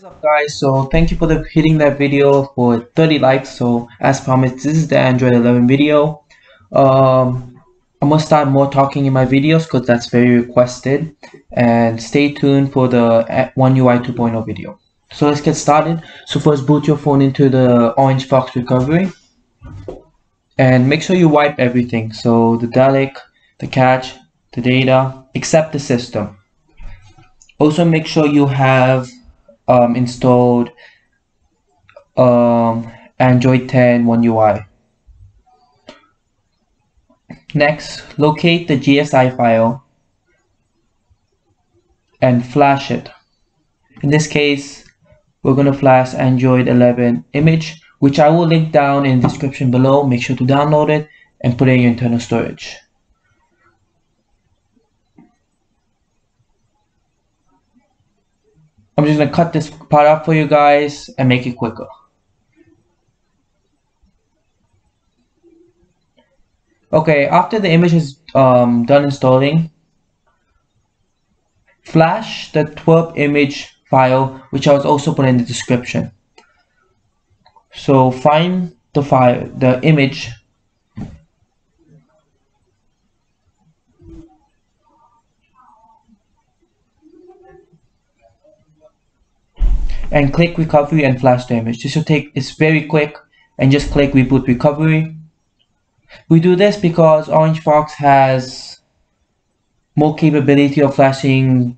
What's up guys, so thank you for hitting that video for 30 likes. So as promised, this is the Android 11 video. I'm gonna start more talking in my videos because that's very requested, and stay tuned for the One UI 2.0 video. So let's get started. So first, boot your phone into the Orange Fox recovery and make sure you wipe everything, so the delic, the cache, the data, except the system. Also make sure you have installed Android 10 One UI. Next, locate the GSI file and flash it. In this case, we're going to flash Android 11 image, which I will link down in the description below. Make sure to download it and put it in your internal storage. I'm just going to cut this part up for you guys and make it quicker. Okay, after the image is done installing, flash the TWRP image file, which I was also put in the description. So find the file, the image, and click recovery and flash the image. This will take, it's very quick, and just click reboot recovery. We do this because Orange Fox has more capability of flashing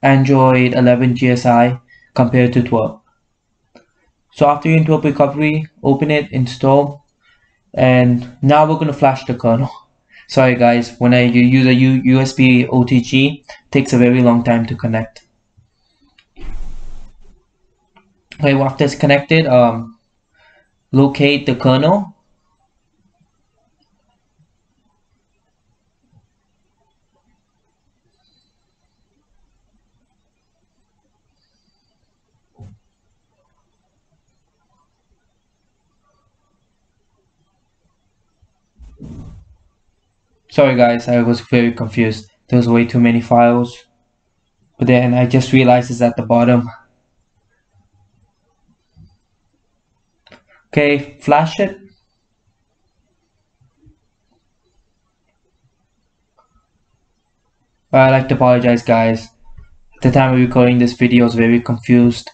Android 11 GSI compared to TWRP. So after you're in TWRP recovery, open it, install, and now we're going to flash the kernel. Sorry guys, when I use a USB OTG, it takes a very long time to connect. Okay, after it's connected, locate the kernel . Sorry guys, I was very confused. There's way too many files, but then I just realized it's at the bottom. Okay, flash it. I'd like to apologize guys. At the time of recording this video, I was very confused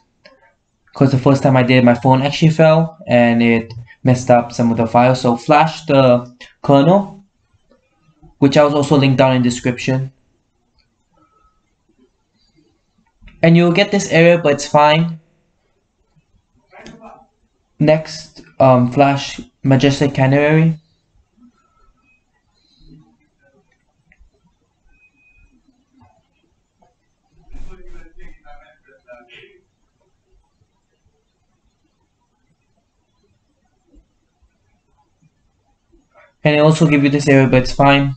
because the first time I did, my phone actually fell and it messed up some of the files. So flash the kernel, which I was also linked down in the description. And you'll get this error, but it's fine. Next, flash Magisk Canary. And it also give you this error, but it's fine.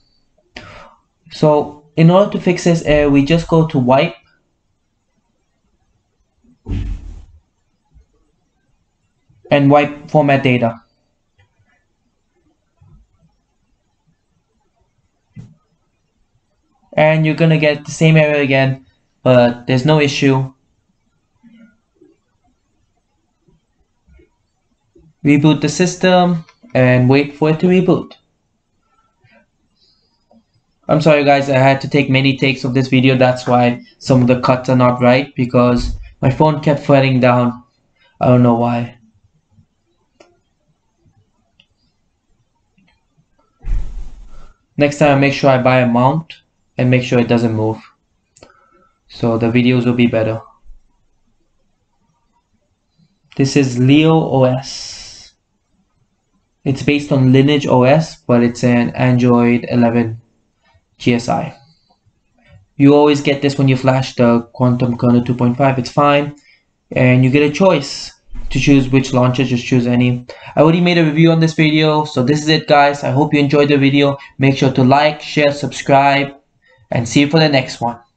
So in order to fix this error, we just go to wipe and wipe format data. And you're gonna get the same error again, but there's no issue. Reboot the system and wait for it to reboot. I'm sorry guys, I had to take many takes of this video. That's why some of the cuts are not right, because my phone kept falling down. I don't know why. Next time I make sure I buy a mount and make sure it doesn't move, so the videos will be better. This is Leo OS. It's based on Lineage OS, but it's an Android 11 GSI. You always get this when you flash the Quantum Kernel 2.5. It's fine, and you get a choice to choose which launcher. Just choose any. I already made a review on this video, so this is it guys. I hope you enjoyed the video. Make sure to like, share, subscribe, and see you for the next one.